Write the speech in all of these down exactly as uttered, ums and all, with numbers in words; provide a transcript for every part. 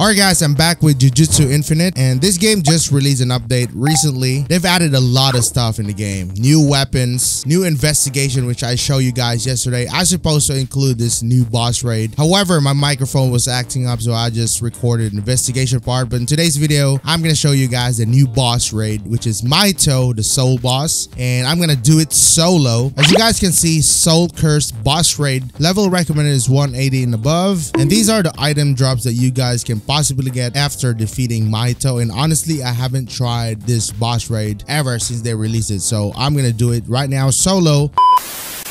Alright guys, I'm back with Jujutsu Infinite, and this game just released an update recently. They've added a lot of stuff in the game. New weapons, new investigation, which I showed you guys yesterday. I was supposed to include this new boss raid. However, my microphone was acting up, so I just recorded an investigation part. But in today's video, I'm going to show you guys the new boss raid, which is Mahito, the soul boss. And I'm going to do it solo. As you guys can see, soul cursed boss raid. Level recommended is one eighty and above. And these are the item drops that you guys can possibly get after defeating Mahito. And honestly, I haven't tried this boss raid ever since they released it, so I'm gonna do it right now solo.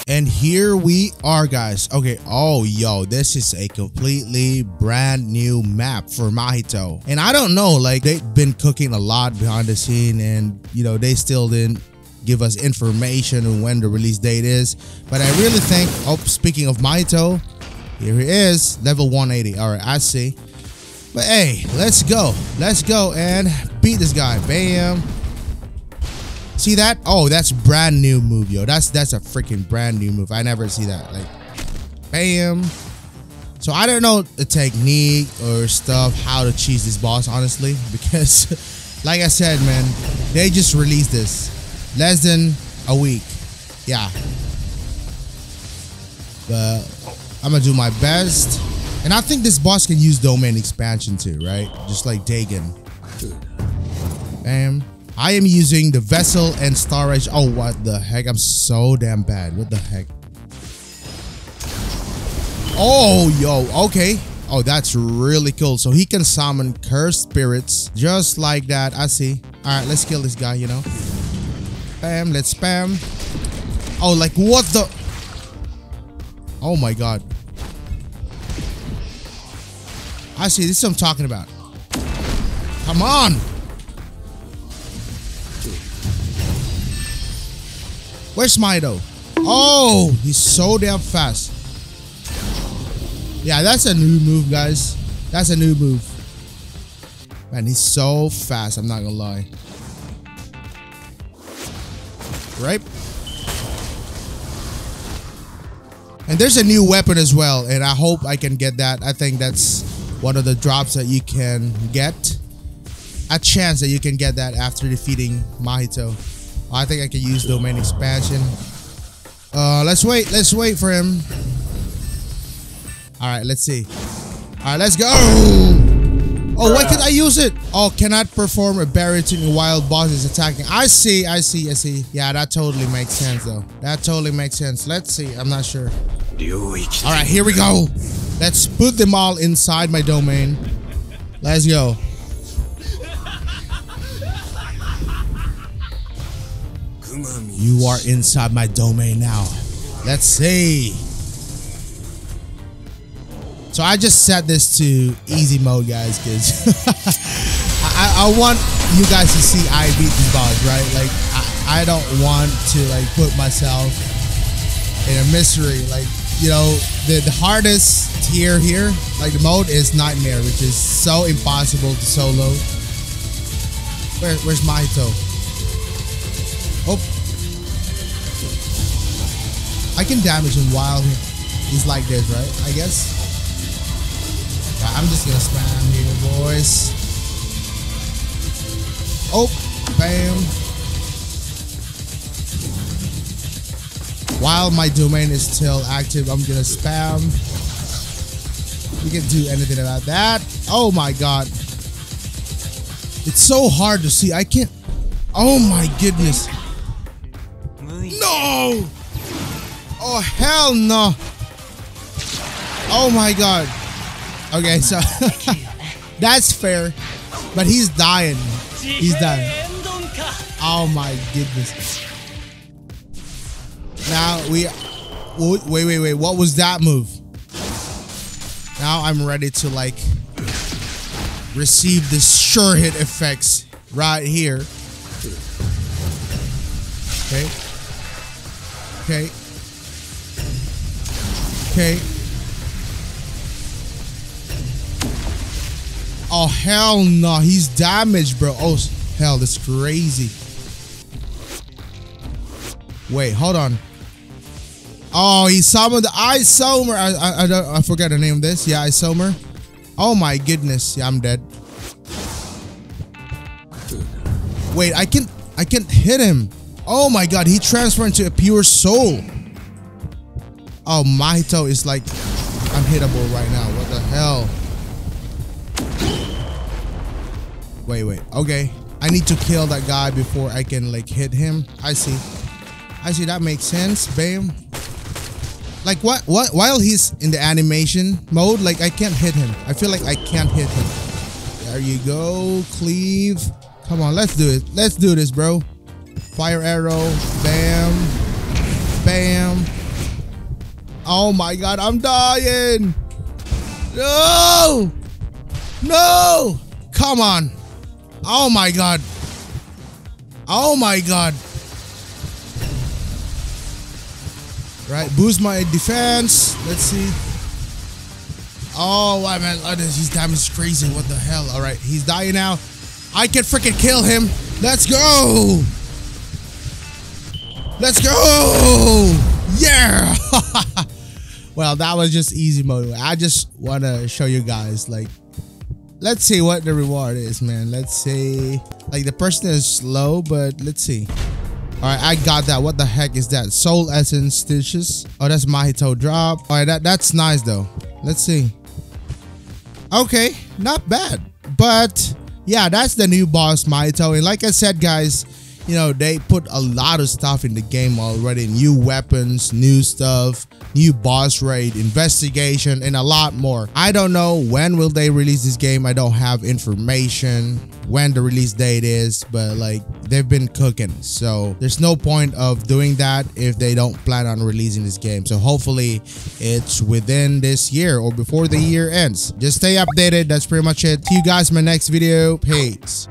And here we are, guys. Okay, oh, yo, this is a completely brand new map for Mahito, and I don't know, like, they've been cooking a lot behind the scene, and you know, they still didn't give us information on when the release date is. But I really think, oh, speaking of Mahito, here he is, level one eighty. All right, I see. But hey, let's go. Let's go and beat this guy. Bam. See that? Oh, that's brand new move, yo. That's that's a freaking brand new move. I never see that. Like, bam. So I don't know the technique or stuff, how to cheese this boss, honestly. Because, like I said, man, they just released this less than a week. Yeah. But I'm going to do my best. And I think this boss can use domain expansion too, right? Just like Dagon. Bam. I am using the vessel and star edge. Oh, what the heck? I'm so damn bad. What the heck? Oh, yo. Okay. Oh, that's really cool. So he can summon cursed spirits just like that. I see. All right, let's kill this guy, you know. Bam. Let's spam. Oh, like what the? Oh my God. I see, this is what I'm talking about. Come on! Where's Mahito? Oh, he's so damn fast. Yeah, that's a new move, guys. That's a new move. Man, he's so fast, I'm not gonna lie. Right? And there's a new weapon as well, and I hope I can get that. I think that's one of the drops that you can get, a chance that you can get that after defeating Mahito. I think I can use domain expansion. Uh, let's wait, let's wait for him. All right, let's see. All right, let's go. Oh, why can't I use it? Oh, cannot perform a barrier to the wild boss is attacking. I see, I see, I see. Yeah, that totally makes sense though. That totally makes sense. Let's see, I'm not sure. All right, here we go. Let's put them all inside my domain. Let's go. You are inside my domain now. Let's see. So I just set this to easy mode, guys, because I, I want you guys to see I beat these boss, right? Like, I, I don't want to, like, put myself in a mystery, like, you know, the, the hardest tier here, like the mode is Nightmare, which is so impossible to solo. Where, where's Mahito? Oh. I can damage him while he's like this, right? I guess. I'm just gonna spam here, boys. Oh, bam. While my domain is still active, I'm gonna spam. You can do anything about that. Oh my God. It's so hard to see. I can't. Oh my goodness. No. Oh, hell no. Oh my God. Okay, so that's fair. But he's dying. He's dying. Oh my goodness. Now we, wait, wait, wait, what was that move? Now I'm ready to, like, receive the sure hit effects right here. Okay. Okay. Okay. Oh, hell no, he's damaged, bro. Oh, hell, that's crazy. Wait, hold on. Oh, he summoned the Isomer. I, I, I, don't, I forgot the name of this. Yeah, Isomer. Oh my goodness, yeah, I'm dead. Wait, I can I can hit him. Oh my god, he transferred into a pure soul. Oh, Mahito is like unhittable right now. What the hell? Wait, wait. Okay. I need to kill that guy before I can like hit him. I see. I see, that makes sense. Bam. Like what what while he's in the animation mode, like I can't hit him. I feel like I can't hit him. There you go. Cleave. Come on, let's do it. Let's do this, bro. Fire arrow. Bam. Bam. Oh my god, I'm dying. No! No! Come on. Oh my god. Oh my god. Right, boost my defense. Let's see. Oh, I man, oh, this, his damage is crazy. What the hell? All right, he's dying now. I can freaking kill him. Let's go. Let's go. Yeah. Well, that was just easy mode. I just want to show you guys, like, let's see what the reward is, man. Let's see. Like, the person is slow, but let's see. All right, I got that. What the heck is that? Soul Essence Stitches. Oh, that's Mahito drop. All right, that, that's nice, though. Let's see. Okay, not bad. But, yeah, that's the new boss, Mahito. And like I said, guys, you know, they put a lot of stuff in the game already. New weapons, new stuff, new boss raid, investigation, and a lot more. I don't know when will they release this game. I don't have information when the release date is, but like they've been cooking. So there's no point of doing that if they don't plan on releasing this game. So hopefully it's within this year or before the year ends. Just stay updated. That's pretty much it. See you guys in my next video. Peace.